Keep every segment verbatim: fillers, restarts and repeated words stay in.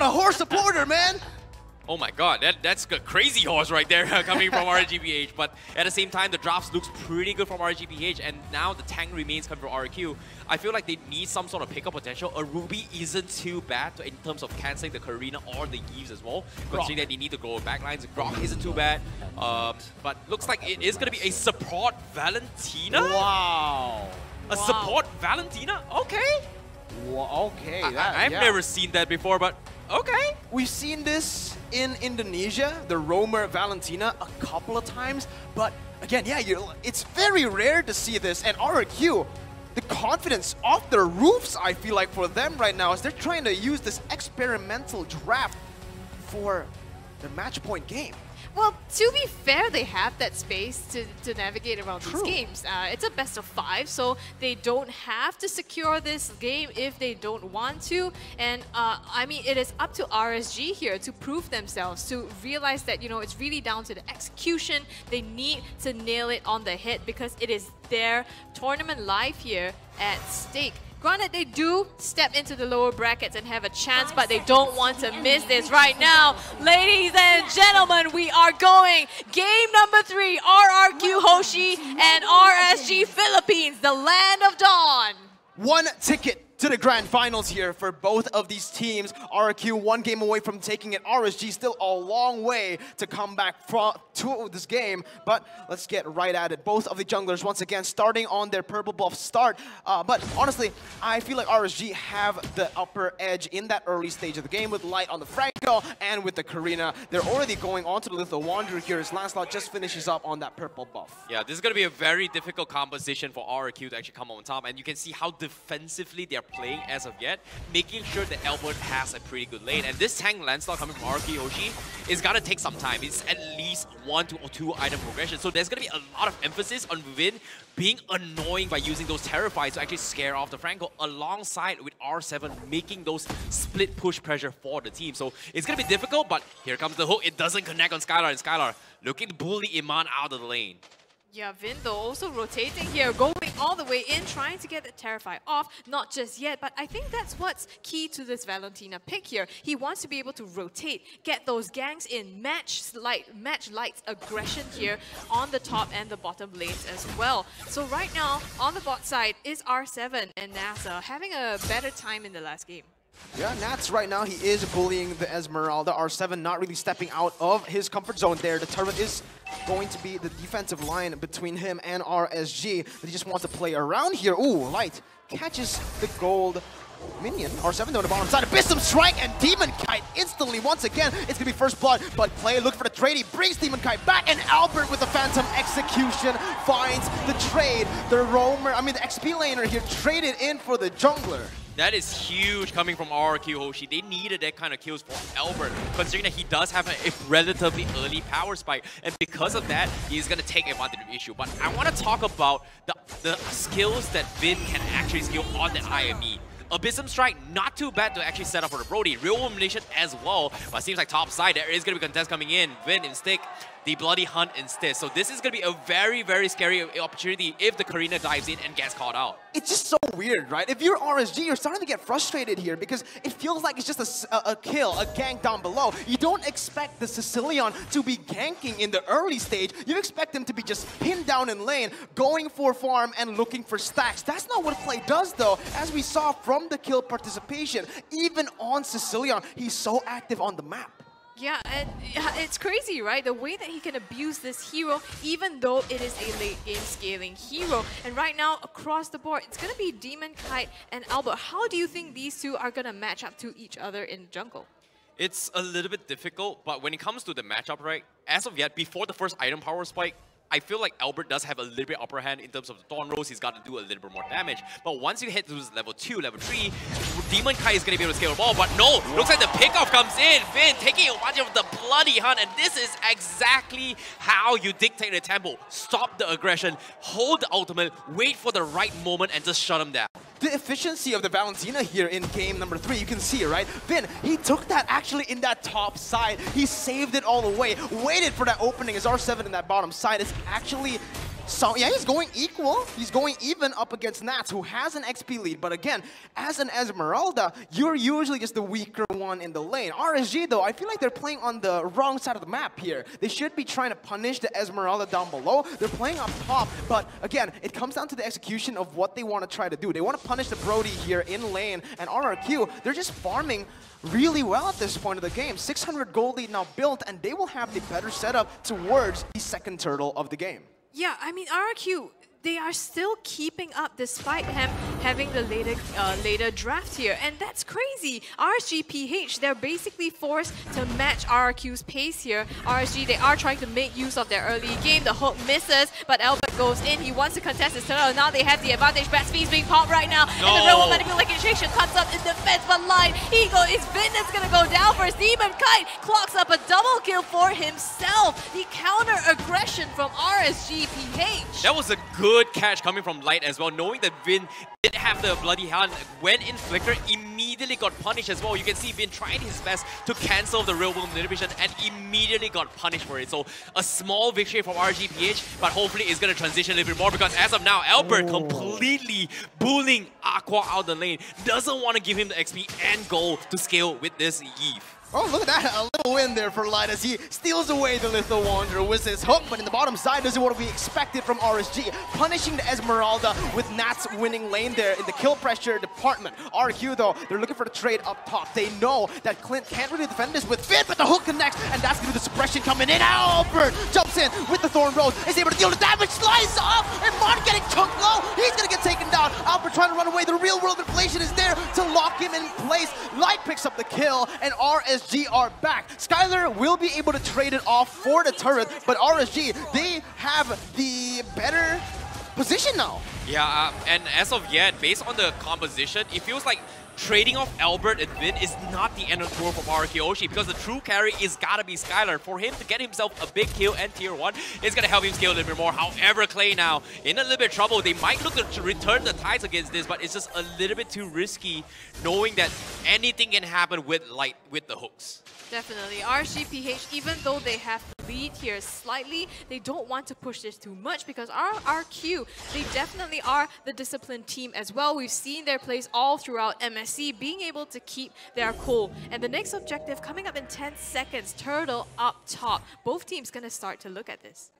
got a horse supporter, man! Oh my god, that, that's a crazy horse right there coming from R G P H. But at the same time, the drops looks pretty good from R G P H, and now the tank remains coming from R Q. I feel like they need some sort of pickup potential. A Ruby isn't too bad in terms of cancelling the Karina or the Yves as well, considering that they need to go backlines. Grok isn't too bad, um, but looks like it is going to be a support Valentina? Wow! A wow. support Valentina? Okay! Well, okay, that, I, I've yeah. never seen that before, but okay. We've seen this in Indonesia, the Roamer Valentina, a couple of times, but again, yeah, you're, it's very rare to see this. And R R Q, the confidence off their roofs, I feel like, for them right now, is they're trying to use this experimental draft for their match point game. Well, to be fair, they have that space to, to navigate around True. these games. Uh, it's a best of five, so they don't have to secure this game if they don't want to. And uh, I mean, it is up to R S G here to prove themselves, to realize that, you know, it's really down to the execution. They need to nail it on the head because it is their tournament life here at stake. Granted, they do step into the lower brackets and have a chance, but they don't want to miss this right now. Ladies and gentlemen, we are going game number three, R R Q Hoshi and R S G Philippines, the land of dawn. One ticket to the grand finals here for both of these teams. R R Q one game away from taking it. R S G still a long way to come back from to this game, but let's get right at it. Both of the junglers once again starting on their purple buff start, uh, but honestly, I feel like R S G have the upper edge in that early stage of the game with Light on the Franco and with the Karina. They're already going on to the Lethal Wanderer here as Lancelot just finishes up on that purple buff. Yeah, this is going to be a very difficult composition for R R Q to actually come on top, and you can see how defensively they're playing as of yet, making sure that Alberttt has a pretty good lane. And this tank Lancelot coming from R R Q Hoshi is gonna take some time. It's at least one to two item progression. So there's gonna be a lot of emphasis on Vyn being annoying by using those Terrifies to actually scare off the Franco, alongside with R seven making those split push pressure for the team. So it's gonna be difficult, but here comes the hook. It doesn't connect on Skylar, and Skylar looking to bully Immortality out of the lane. Yeah, Vyn though also rotating here, going all the way in, trying to get that Terrify off. Not just yet, but I think that's what's key to this Valentina pick here. He wants to be able to rotate, get those ganks in, match Light, match Light's aggression here on the top and the bottom lanes as well. So right now, on the bot side is R seven and Nathzz having a better time in the last game. Yeah, Nathzz right now, he is bullying the Esmeralda. R seven not really stepping out of his comfort zone there. The turret is going to be the defensive line between him and R S G. He just wants to play around here. Ooh, Light catches the gold minion. R seven on the bottom side. Abyssal Strike and Demonkite instantly once again. It's going to be first blood, but Clayyy look for the trade. He brings Demonkite back, and Alberttt with the Phantom Execution finds the trade. The Roamer, I mean the X P laner here, traded in for the jungler. That is huge coming from R R Q Hoshi. They needed that kind of kills for Alberttt, considering that he does have a, a relatively early power spike. And because of that, he's going to take advantage of the issue. But I want to talk about the, the skills that Vyn can actually skill on the I M E. Abyssal Strike, not too bad to actually set up for the Brody. Real-world Manipulation as well, but seems like top side, there is going to be contest coming in. Vyn and Stick, the Bloody Hunt instead. So this is going to be a very, very scary opportunity if the Karina dives in and gets caught out. It's just so weird, right? If you're R S G, you're starting to get frustrated here because it feels like it's just a, a kill, a gank down below. You don't expect the Sicilian to be ganking in the early stage. You expect them to be just pinned down in lane, going for farm and looking for stacks. That's not what Clayyy does though, as we saw from the kill participation. Even on Sicilian, he's so active on the map. Yeah, and it's crazy, right? The way that he can abuse this hero, even though it is a late-game scaling hero. And right now, across the board, it's going to be Demonkite and Alberttt. How do you think these two are going to match up to each other in jungle? It's a little bit difficult, but when it comes to the matchup, right, as of yet, before the first item power spike, I feel like Alberttt does have a little bit upper hand in terms of the Thorn Rose. He's got to do a little bit more damage. But once you hit to level two, level three, Demonkite is going to be able to scale the ball. But no, wow. Looks like the pickoff comes in. Vyn taking advantage of the Bloody Hunt. And this is exactly how you dictate the tempo. Stop the aggression, hold the ultimate, wait for the right moment, and just shut him down. The efficiency of the Valentina here in game number three, you can see, right? Vyn, he took that actually in that top side. He saved it all the way, waited for that opening as R seven in that bottom side. It's actually So yeah, he's going equal. He's going even up against Nathzz, who has an X P lead. But again, as an Esmeralda, you're usually just the weaker one in the lane. R S G, though, I feel like they're playing on the wrong side of the map here. They should be trying to punish the Esmeralda down below. They're playing up top. But again, it comes down to the execution of what they want to try to do. They want to punish the Brody here in lane. And R R Q, they're just farming really well at this point of the game. six hundred gold lead now built, and they will have the better setup towards the second turtle of the game. Yeah, I mean, R R Q, they are still keeping up despite him having the later, uh, later draft here. And that's crazy. R G P H, they're basically forced to match R R Q's pace here. R S G, they are trying to make use of their early game. The hook misses, but Alberttt goes in. He wants to contest his turtle. Now they have the advantage. Bat Speed's being popped right now. No. And the real-world manipulation comes up in defense, but Light, he go, his Vyn is going to go down first. Demonkite clocks up a double kill for himself. The counter-aggression from R S G P H. That was a good Good catch coming from Light as well, knowing that Vyn did have the Bloody Hunt. Went in Flicker, immediately got punished as well. You can see Vyn tried his best to cancel the real-world manipulation and immediately got punished for it. So a small victory from R G P H, but hopefully it's going to transition a little bit more because as of now, Alberttt oh. completely bullying Aqua out the lane. Doesn't want to give him the X P and gold to scale with this Eve. Oh, look at that, a little win there for Light as he steals away the Lethal Wanderer with his hook, but in the bottom side, this is what we expected from R S G, punishing the Esmeralda with Nathzz winning lane there in the kill pressure department. R Q, though, they're looking for the trade up top. They know that Clint can't really defend this with Vyn, but the hook connects, and that's going to be the suppression coming in. Alberttt jumps in with the Thorn Rose, is able to deal the damage, slides up, and Immortality getting took low. He's going to get taken down. Alberttt trying to run away. The real-world manipulation is there to lock him in place. Light picks up the kill, and R S G are back. Skylar will be able to trade it off for the turret, but R S G, they have the better position now. Yeah, uh, and as of yet, based on the composition, it feels like trading off Alberttt and Vyn is not the end of the world for R R Q Hoshi because the true carry is gotta be Skylar. For him to get himself a big kill and tier one, it's gonna help him scale a little bit more. However, Clayyy now in a little bit of trouble. They might look to return the tides against this, but it's just a little bit too risky knowing that anything can happen with Light, with the hooks. Definitely. R G P H, even though they have the lead here slightly, they don't want to push this too much because R R Q, they definitely are the disciplined team as well. We've seen their plays all throughout M S C, being able to keep their cool. And the next objective coming up in ten seconds, turtle up top. Both teams going to start to look at this.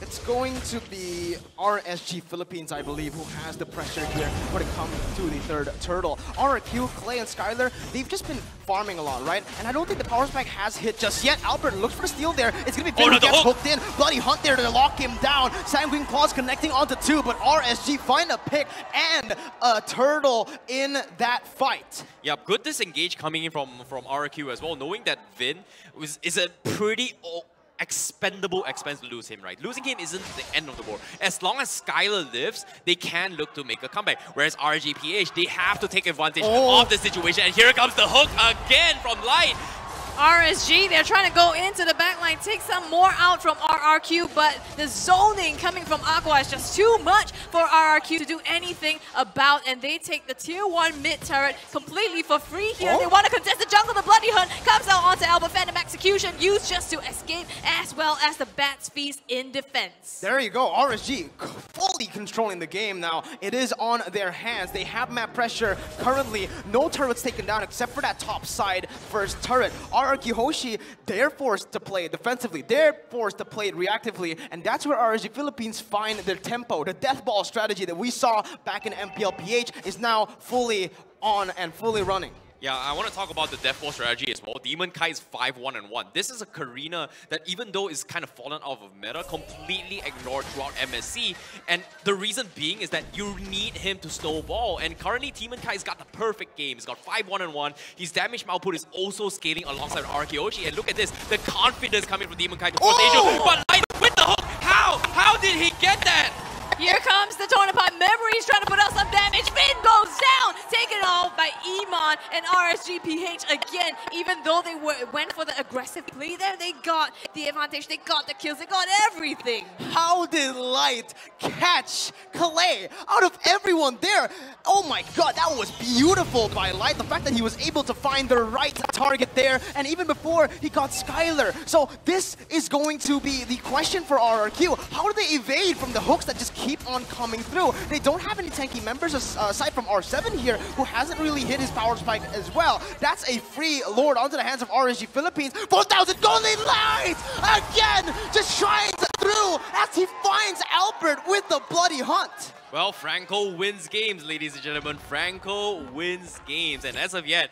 It's going to be R S G Philippines, I believe, who has the pressure here when it comes to the third turtle. R R Q, Clayyy, and Skylar, they've just been farming a lot, right? And I don't think the power spike has hit just yet. Alberttt looks for the steal there. It's going to be Vyn who gets hooked in. Bloody Hunt there to lock him down. Sanguine Claws connecting onto two, but R S G find a pick and a turtle in that fight. Yep, good disengage coming in from, from R R Q as well, knowing that Vyn was, is a pretty old expendable expense to lose him, right? Losing him isn't the end of the world. As long as Skylar lives, they can look to make a comeback. Whereas R G P H, they have to take advantage oh. of the situation. And here comes the hook again from Light. R S G, they're trying to go into the backline, take some more out from R R Q, but the zoning coming from Aqua is just too much for R R Q to do anything about, and they take the tier one mid turret completely for free here. Oh. They want to contest the jungle. The Bloody Hunt comes out onto Alberttt. Phantom Execution used just to escape, as well as the Bat's Feast in defense. There you go, R S G fully controlling the game now. It is on their hands. They have map pressure currently. No turrets taken down except for that top side first turret. R R Q Hoshi, they're forced to play defensively. They're forced to play it reactively, and that's where R S G Philippines find their tempo. The death ball strategy that we saw back in M P L P H is now fully on and fully running. Yeah, I want to talk about the death ball strategy as well. Demonkite is five one and one. This is a Karina that, even though it's kind of fallen off of meta, completely ignored throughout M S C. And the reason being is that you need him to snowball. And currently, Demonkite's got the perfect game. He's got five one and one. His damage output is also scaling alongside R R Q Hoshi. And look at this, the confidence coming from Demonkite to force the issue. But Light with the hook, how? How did he get that? Here comes the Tornapod. Memories trying to put out some damage. Vyn goes down, taken all by Emann and R S G P H again. Even though they were, went for the aggressive play there, they got the advantage, they got the kills, they got everything. How did Light catch Clayyy out of everyone there? Oh my god, that was beautiful by Light. The fact that he was able to find the right target there, and even before he got Skylar. So this is going to be the question for R R Q. How do they evade from the hooks that just keep on coming through? They don't have any tanky members aside from R seven here, who hasn't really hit his power spike as well. That's a free Lord onto the hands of R S G Philippines. four thousand golden lights! Again, just trying to through as he finds Alberttt with the bloody hunt. Well, Franco wins games, ladies and gentlemen. Franco wins games, and as of yet,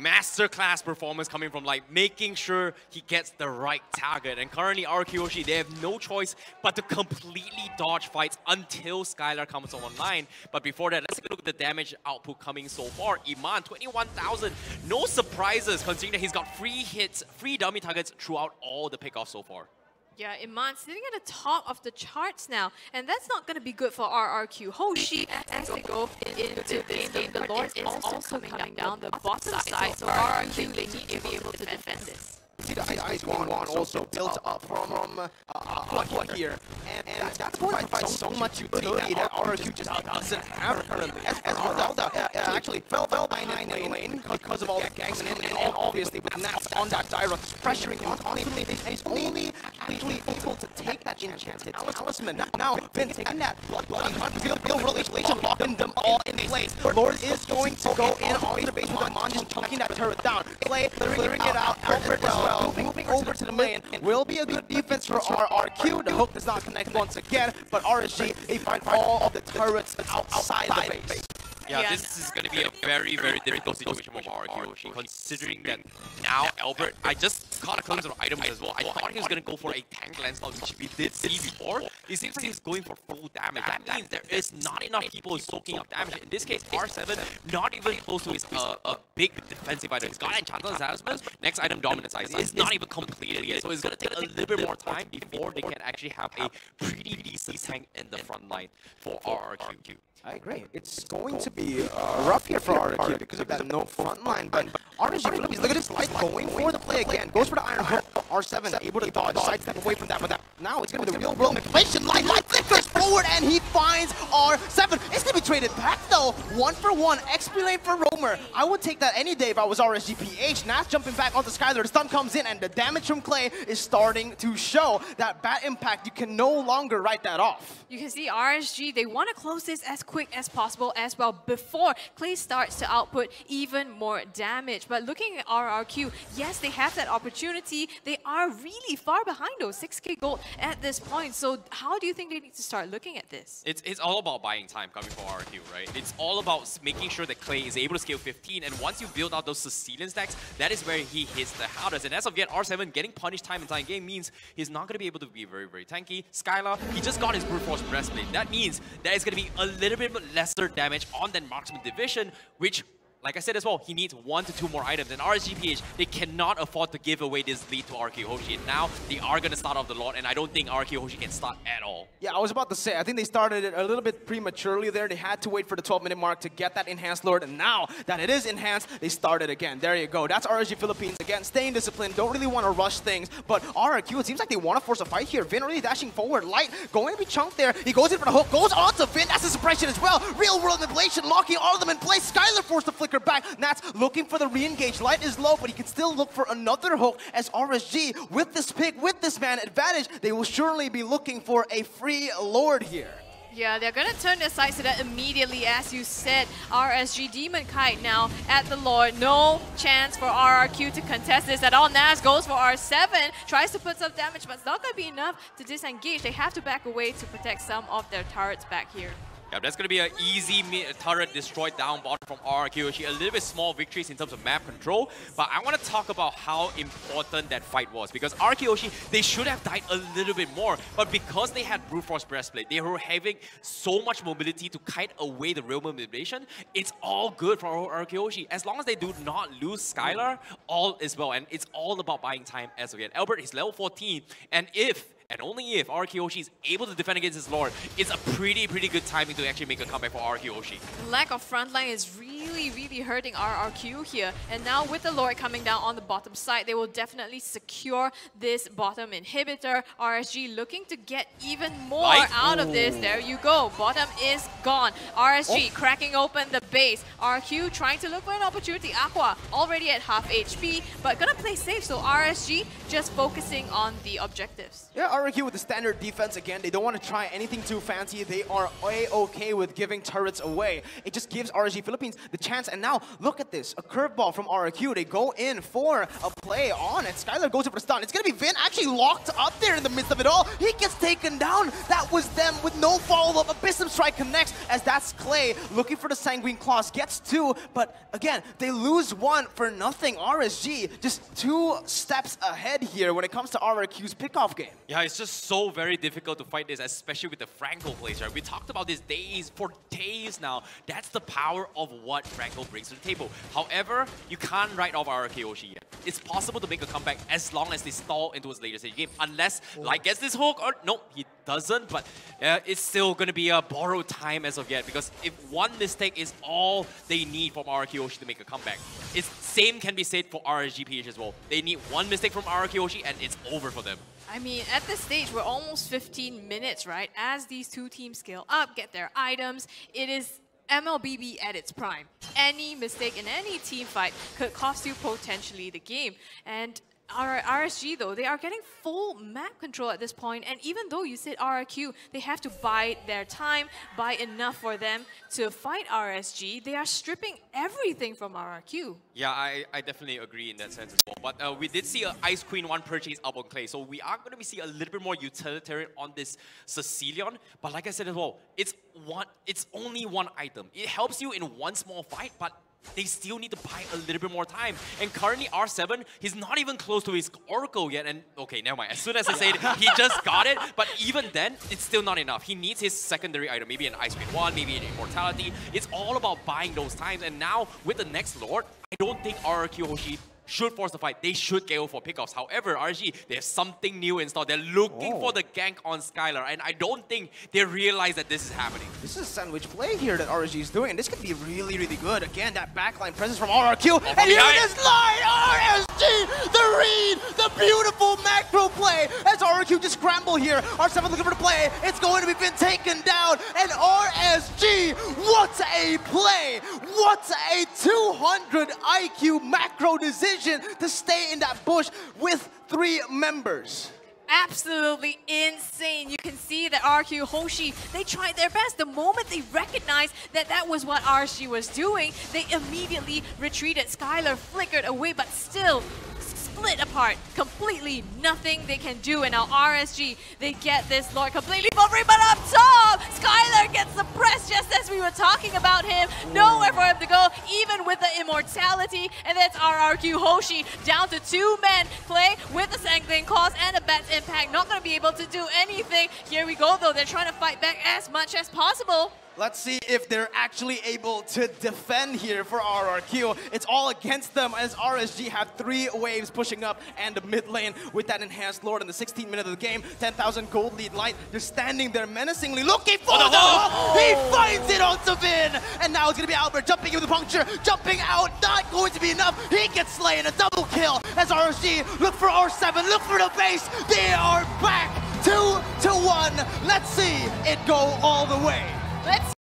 masterclass performance coming from Light, making sure he gets the right target. And currently, R R Q Hoshi, they have no choice but to completely dodge fights until Skylar comes online. But before that, let's take a look at the damage output coming so far. Emann, twenty-one thousand. No surprises, considering that he's got free hits, free dummy targets throughout all the pickoffs so far. Yeah, Immortality sitting at the top of the charts now, and that's not going to be good for R R Q Hoshi as they go into this game. The Lord is also coming down the bottom side, so R R Q, they need to be able to defend this. See the ice one also built up from uh, Aqua here, and, and that's, that's why I find so much utility that R R Q just doesn't have currently. Esmeralda uh, actually fell fell behind the lane because of all the ganks, and, and, and obviously with Nathzz on that direct, pressuring him on him, and he's only actually able to take that enchanted talisman. Now Vyn and that bloody hunt real relation, locking them all in place. Lord is going to go in on the base with Immortality, just chunking that turret down. Clayyy clearing it out. Alberttt as well. Moving, moving over to the main will be a good defense for R R Q. The hook does not connect once again, but R S G, they find all of the turrets outside the base. Yeah, this is going to be a very, very difficult situation for R R Q, considering that now Alberttt, I just caught a glimpse of items as well. I thought he was going to go for a tank landslide, which we did see before. It seems like he's going for full damage. That means there is not enough people soaking up damage. In this case, R seven, not even close to his uh, a big defensive item. He's got Enchanted Talisman. Next item, Dominant Size. It's not even completed yet, so it's going to take a little bit more time before they can actually have a pretty decent tank in the front line for R R Q. I agree. It's going to be uh, rough here for R R Q because of that no front line, but R S G, look at this Light going for the play again, goes for the iron hook, R seven able to dodge, sidestep away from that, but that now it's going to be the real world manipulation. Light, Light flickers forward and he finds R seven. It's going to be traded back though, one for one, X P lane for Roamer. I would take that any day if I was R S G P H. Nathzz jumping back onto Skylar, the stun comes in and the damage from Clayyy is starting to show. That Bat Impact, you can no longer write that off. You can see R S G, they want to close this as quick as possible as well before Clayyy starts to output even more damage. But looking at R R Q, yes, they have that opportunity. They are really far behind though, six K gold at this point. So how do you think they need to start looking at this? It's, it's all about buying time coming for R R Q, right? It's all about making sure that Clayyy is able to scale fifteen, and once you build out those Sicilian stacks, that is where he hits the hardest. And as of yet, R seven getting punished time and time game means he's not going to be able to be very, very tanky. Skylar, he just got his Brute Force Breastplate. That means that it's going to be a little bit lesser damage on that Marksman Division, which, like I said as well, he needs one to two more items. And R S G P H, they cannot afford to give away this lead to R R Q Hoshi. And now they are going to start off the lot, and I don't think R R Q Hoshi can start at all. Yeah, I was about to say, I think they started it a little bit prematurely there. They had to wait for the twelve minute mark to get that enhanced Lord, and now that it is enhanced, they started again. There you go. That's R S G Philippines again, staying disciplined, don't really want to rush things. But R R Q, it seems like they want to force a fight here. Vyn really dashing forward. Light going to be chunked there. He goes in for the hook, goes on to Vyn. That's a suppression as well. Real-world manipulation, locking all of them in place. Skylar forced to flicker back. Nathzz looking for the re-engage. Light is low, but he can still look for another hook as R S G, with this pick, with this man advantage, they will surely be looking for a free Lord here. Yeah, they're going to turn their sights to that immediately, as you said. R S G, Demonkite now at the Lord. No chance for R R Q to contest this at all. Nathzz goes for R seven, tries to put some damage, but it's not going to be enough to disengage. They have to back away to protect some of their turrets back here. Yeah, that's going to be an easy turret destroyed down bottom from R R Q. Actually, a little bit small victories in terms of map control, but I want to talk about how important that fight was, because R R Q Hoshi, they should have died a little bit more, but because they had Brute Force Breastplate, they were having so much mobility to kite away the Real-world Manipulation. It's all good for R R Q Hoshi. As long as they do not lose Skylar, all is well, and it's all about buying time as well. Alberttt is level fourteen, and if and only if R Q Hoshi is able to defend against his Lord, it's a pretty, pretty good timing to actually make a comeback for R Q Hoshi. Lack of frontline is really, really hurting R R Q here, and now with the Lord coming down on the bottom side, they will definitely secure this bottom inhibitor. R S G looking to get even more Light. out Ooh. of this. There you go, bottom is gone. R S G oh. cracking open the base. R Q trying to look for an opportunity. Aqua already at half H P, but gonna play safe, so R S G just focusing on the objectives. Yeah, R R Q with the standard defense again. They don't want to try anything too fancy. They are A-okay with giving turrets away. It just gives R S G Philippines the chance, and now look at this, a curveball from R R Q. They go in for a play on it. Skylar goes in for a stun. It's gonna be Vyn actually locked up there in the midst of it all. He gets taken down. That was them with no follow-up. Abyssal Strike connects as that's Clayyy looking for the Sanguine Claws. Gets two, but again, they lose one for nothing. R S G just two steps ahead here when it comes to R R Q's pickoff game. Yeah, it's just so very difficult to fight this, especially with the Franco plays, right? We talked about this days, for days now. That's the power of what Franco brings to the table. However, you can't write off R R Q Hoshi yet. It's possible to make a comeback as long as they stall into his later stage game. Unless oh. Light gets this hook, or nope, he doesn't, but uh, it's still going to be a borrowed time as of yet, because if one mistake is all they need from R R Q Hoshi to make a comeback, it's same can be said for R S G P H as well. They need one mistake from R R Q Hoshi and it's over for them. I mean, at this stage, we're almost fifteen minutes, right? As these two teams scale up, get their items, it is M L B B at its prime. Any mistake in any team fight could cost you potentially the game. And R S G though, they are getting full map control at this point, and even though you said R R Q, they have to buy their time, buy enough for them to fight R S G. They are stripping everything from R R Q. Yeah, I, I definitely agree in that sense as well. But uh, we did see an Ice Queen one purchase up on Clayyy, so we are going to be seeing a little bit more utilitarian on this Sicilian. But like I said as well, it's one, it's only one item. It helps you in one small fight, but they still need to buy a little bit more time. And currently R seven, he's not even close to his Oracle yet. And okay, never mind. As soon as I said it, he just got it. But even then, it's still not enough. He needs his secondary item, maybe an Ice Queen one, maybe an Immortality. It's all about buying those times. And now with the next Lord, I don't think R R Q Hoshi should force the fight. They should go for pickoffs. However, R S G, they have something new in store. They're looking oh. for the gank on Skylar, and I don't think they realize that this is happening. This is a sandwich play here that R S G is doing, and this could be really, really good. Again, that backline presence from R R Q, oh, from and behind. Here it is, Light! R S G, the read, the beautiful macro play, as R R Q just scramble here. R seven looking for the play, it's going to be been taken down, and R S G, what a play! What a two hundred I Q macro decision to stay in that bush with three members. Absolutely insane. You can see that R Q Hoshi, they tried their best. The moment they recognized that that was what R S G was doing, they immediately retreated. Skylar flickered away, but still split apart. Completely nothing they can do. And now R S G, they get this Lord completely for free, but up top, Skylar gets suppressed just as we were talking about him. Nowhere for him to go, even with the Immortality. And that's R R Q Hoshi down to two men. Clayyy with the Sanguine Claws and a Bat Impact. Not going to be able to do anything. Here we go though, they're trying to fight back as much as possible. Let's see if they're actually able to defend here for R R Q. It's all against them as R S G have three waves pushing up and the mid lane with that enhanced Lord in the sixteenth minute of the game. ten thousand gold lead Light. They're standing there menacingly looking for oh, the hook. Oh. He finds it onto Vyn. And now it's going to be Alberttt jumping in with the puncture. Jumping out. Not going to be enough. He gets slain. A double kill as R S G look for R seven. Look for the base. They are back. Two to one. Let's see it go all the way. Let's